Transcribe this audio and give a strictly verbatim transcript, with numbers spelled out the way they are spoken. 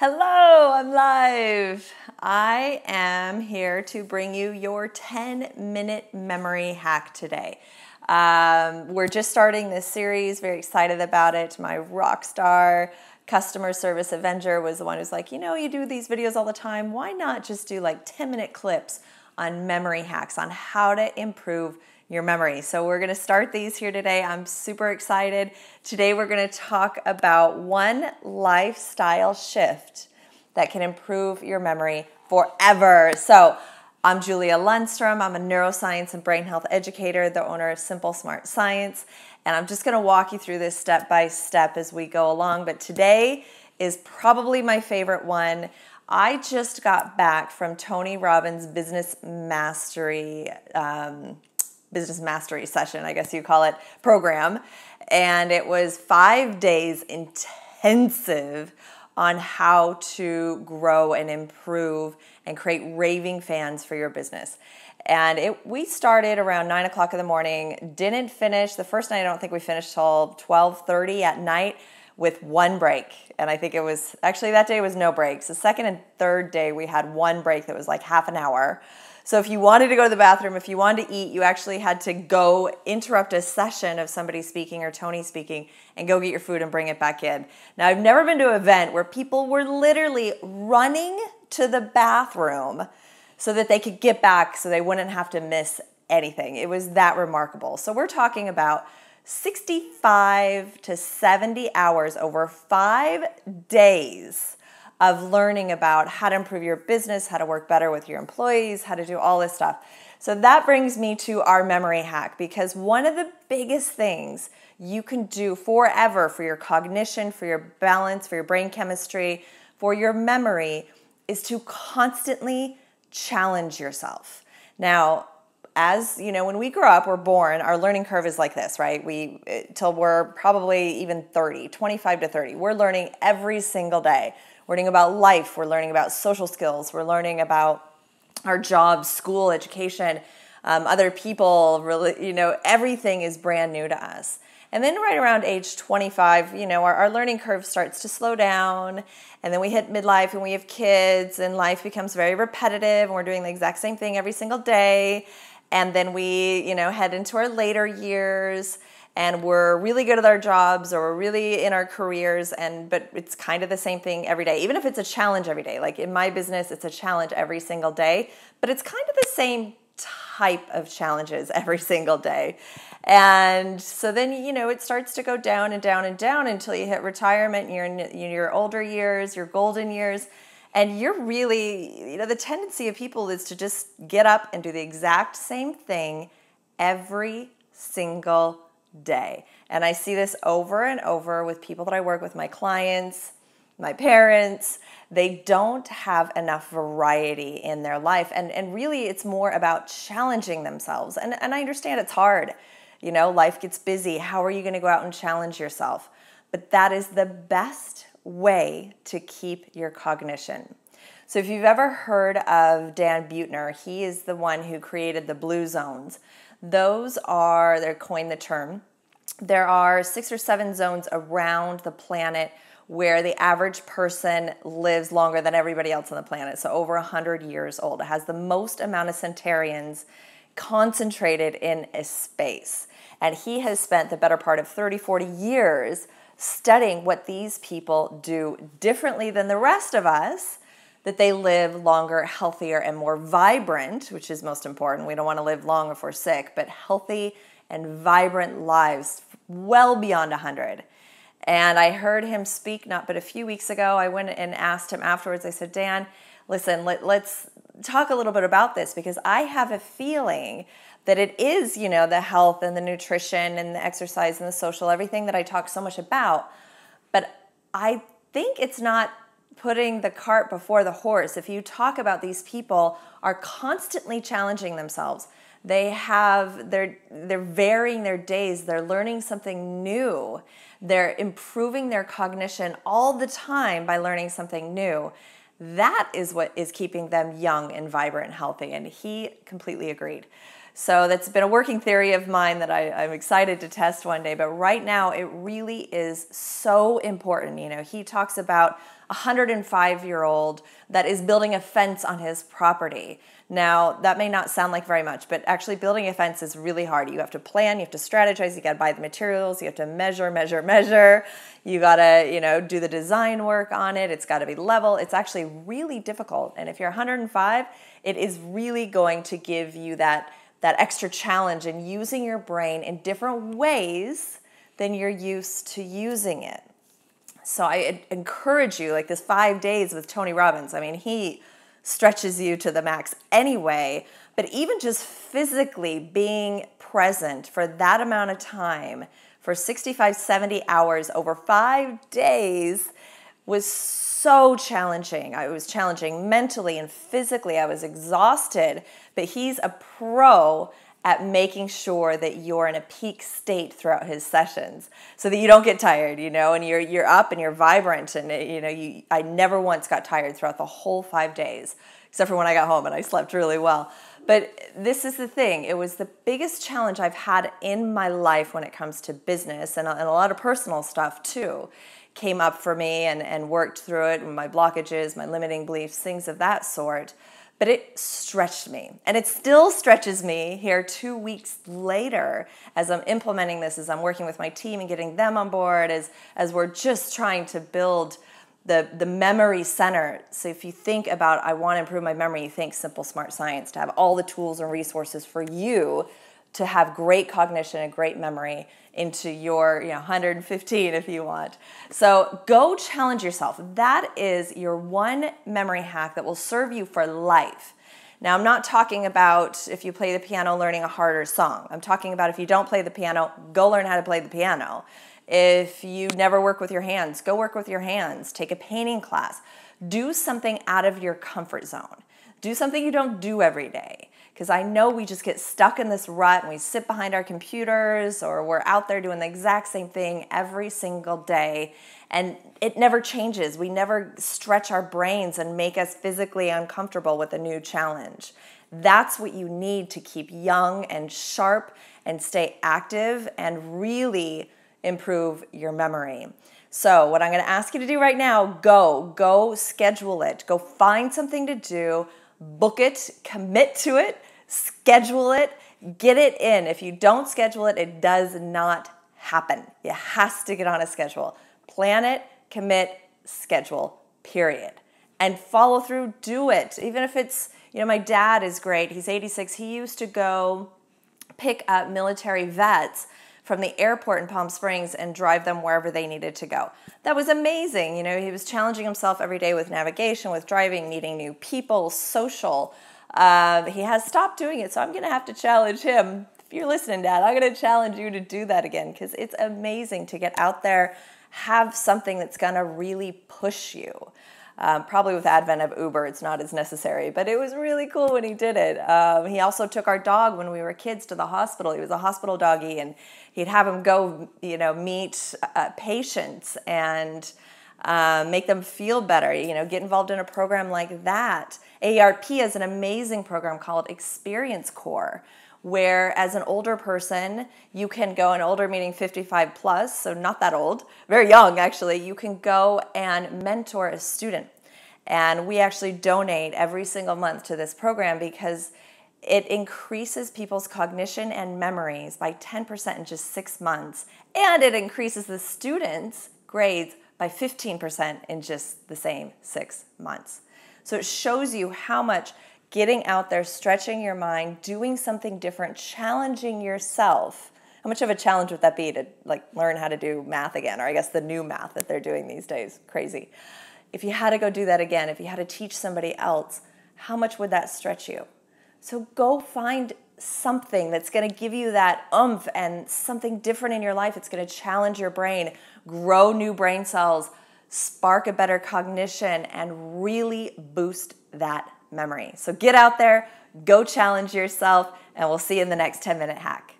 Hello, I'm live. I am here to bring you your ten minute memory hack today. Um, we're just starting this series, very excited about it. My rock star customer service Avenger was the one who's like, you know, you do these videos all the time. Why not just do like ten minute clips on memory hacks, on how to improve your memory? So we're gonna start these here today. I'm super excited. Today we're gonna talk about one lifestyle shift that can improve your memory forever. So I'm Julia Lundstrom. I'm a neuroscience and brain health educator, the owner of Simple Smart Science. And I'm just gonna walk you through this step by step as we go along. But today is probably my favorite one. I just got back from Tony Robbins' business mastery um, business mastery session, I guess you call it, program. And it was five days intensive on how to grow and improve and create raving fans for your business. And it, we started around nine o'clock in the morning, didn't finish. The first night, I don't think we finished till twelve thirty at night with one break. And I think it was, actually that day was no breaks. The second and third day, we had one break that was like half an hour. So if you wanted to go to the bathroom, if you wanted to eat, you actually had to go interrupt a session of somebody speaking or Tony speaking and go get your food and bring it back in. Now, I've never been to an event where people were literally running to the bathroom so that they could get back so they wouldn't have to miss anything. It was that remarkable. So we're talking about sixty-five to seventy hours over five days of learning about how to improve your business, how to work better with your employees, how to do all this stuff. So that brings me to our memory hack, because one of the biggest things you can do forever for your cognition, for your balance, for your brain chemistry, for your memory, is to constantly challenge yourself. Now, as you know, when we grow up, we're born, our learning curve is like this, right? We, till we're probably even thirty, twenty-five to thirty, we're learning every single day. We're learning about life, we're learning about social skills, we're learning about our jobs, school, education, um, other people, really, you know, everything is brand new to us. And then right around age twenty-five, you know, our, our learning curve starts to slow down, and then we hit midlife and we have kids and life becomes very repetitive and we're doing the exact same thing every single day. And then we, you know, head into our later years and we're really good at our jobs or we're really in our careers, and but it's kind of the same thing every day, even if it's a challenge every day. Like in my business, it's a challenge every single day, but it's kind of the same type of challenges every single day. And so then, you know, it starts to go down and down and down until you hit retirement, you're in your older years, your golden years. And you're really, you know, the tendency of people is to just get up and do the exact same thing every single day. And I see this over and over with people that I work with, my clients, my parents. They don't have enough variety in their life. And, and really, it's more about challenging themselves. And, and I understand it's hard. You know, life gets busy. How are you going to go out and challenge yourself? But that is the best way to keep your cognition. So if you've ever heard of Dan Buettner, he is the one who created the Blue Zones. Those are, they coined the term. There are six or seven zones around the planet where the average person lives longer than everybody else on the planet, so over one hundred years old. It has the most amount of centenarians concentrated in a space. And he has spent the better part of thirty, forty years studying what these people do differently than the rest of us, that they live longer, healthier, and more vibrant, which is most important. We don't want to live long if we're sick, but healthy and vibrant lives well beyond one hundred. And I heard him speak not but a few weeks ago. I went and asked him afterwards. I said, Dan, listen, let, let's talk a little bit about this, because I have a feeling that it is, you know, the health and the nutrition and the exercise and the social, everything that I talk so much about. But I think it's not putting the cart before the horse. If you talk about these people are constantly challenging themselves, they have, they're, they're varying their days, they're learning something new, they're improving their cognition all the time by learning something new. That is what is keeping them young and vibrant and healthy. And he completely agreed. So that's been a working theory of mine that I, I'm excited to test one day, but right now it really is so important. You know, he talks about a one hundred five year old that is building a fence on his property. Now, that may not sound like very much, but actually building a fence is really hard. You have to plan, you have to strategize, you gotta buy the materials, you have to measure, measure, measure. You gotta, you know, do the design work on it. It's gotta be level. It's actually really difficult. And if you're one hundred five, it is really going to give you that that extra challenge in using your brain in different ways than you're used to using it. So I encourage you, like this five days with Tony Robbins, I mean, he stretches you to the max anyway, but even just physically being present for that amount of time, for sixty-five, seventy hours over five days was so challenging. It was challenging mentally and physically. I was exhausted, but he's a pro at making sure that you're in a peak state throughout his sessions so that you don't get tired, you know, and you're, you're up and you're vibrant and, you know, you, I never once got tired throughout the whole five days, except for when I got home and I slept really well. But this is the thing. It was the biggest challenge I've had in my life when it comes to business and, and a lot of personal stuff too came up for me and, and worked through it and my blockages, my limiting beliefs, things of that sort. But it stretched me, and it still stretches me here two weeks later as I'm implementing this, as I'm working with my team and getting them on board, as, as we're just trying to build the, the memory center. So if you think about, I want to improve my memory, you think Simple Smart Science, to have all the tools and resources for you to have great cognition and great memory into your, you know, one hundred fifteen if you want. So go challenge yourself. That is your one memory hack that will serve you for life. Now, I'm not talking about if you play the piano learning a harder song. I'm talking about if you don't play the piano, go learn how to play the piano. If you never work with your hands, go work with your hands. Take a painting class. Do something out of your comfort zone. Do something you don't do every day. Because I know we just get stuck in this rut and we sit behind our computers or we're out there doing the exact same thing every single day and it never changes. We never stretch our brains and make us physically uncomfortable with a new challenge. That's what you need to keep young and sharp and stay active and really improve your memory. So what I'm going to ask you to do right now, go, go schedule it. Go find something to do, book it, commit to it. Schedule it, get it in. If you don't schedule it, it does not happen. It has to get on a schedule. Plan it, commit, schedule, period. And follow through, do it. Even if it's, you know, my dad is great. He's eighty-six. He used to go pick up military vets from the airport in Palm Springs and drive them wherever they needed to go. That was amazing. You know, he was challenging himself every day with navigation, with driving, meeting new people, social. Uh, he has stopped doing it, so I'm going to have to challenge him. If you're listening, Dad, I'm going to challenge you to do that again because it's amazing to get out there, have something that's going to really push you. Um, probably with the advent of Uber, it's not as necessary, but it was really cool when he did it. Um, he also took our dog when we were kids to the hospital. He was a hospital doggy, and he'd have him go, you know, meet uh, patients and Uh, make them feel better, you know, get involved in a program like that. A A R P is an amazing program called Experience Core, where as an older person, you can go, an older meaning fifty-five plus, so not that old, very young actually, you can go and mentor a student. And we actually donate every single month to this program because it increases people's cognition and memories by ten percent in just six months. And it increases the students' grades by fifteen percent in just the same six months. So it shows you how much getting out there, stretching your mind, doing something different, challenging yourself. How much of a challenge would that be to like learn how to do math again, or I guess the new math that they're doing these days, crazy. If you had to go do that again, if you had to teach somebody else, how much would that stretch you? So go find something that's going to give you that oomph and something different in your life. It's going to challenge your brain, grow new brain cells, spark a better cognition, and really boost that memory. So get out there, go challenge yourself, and we'll see you in the next ten minute hack.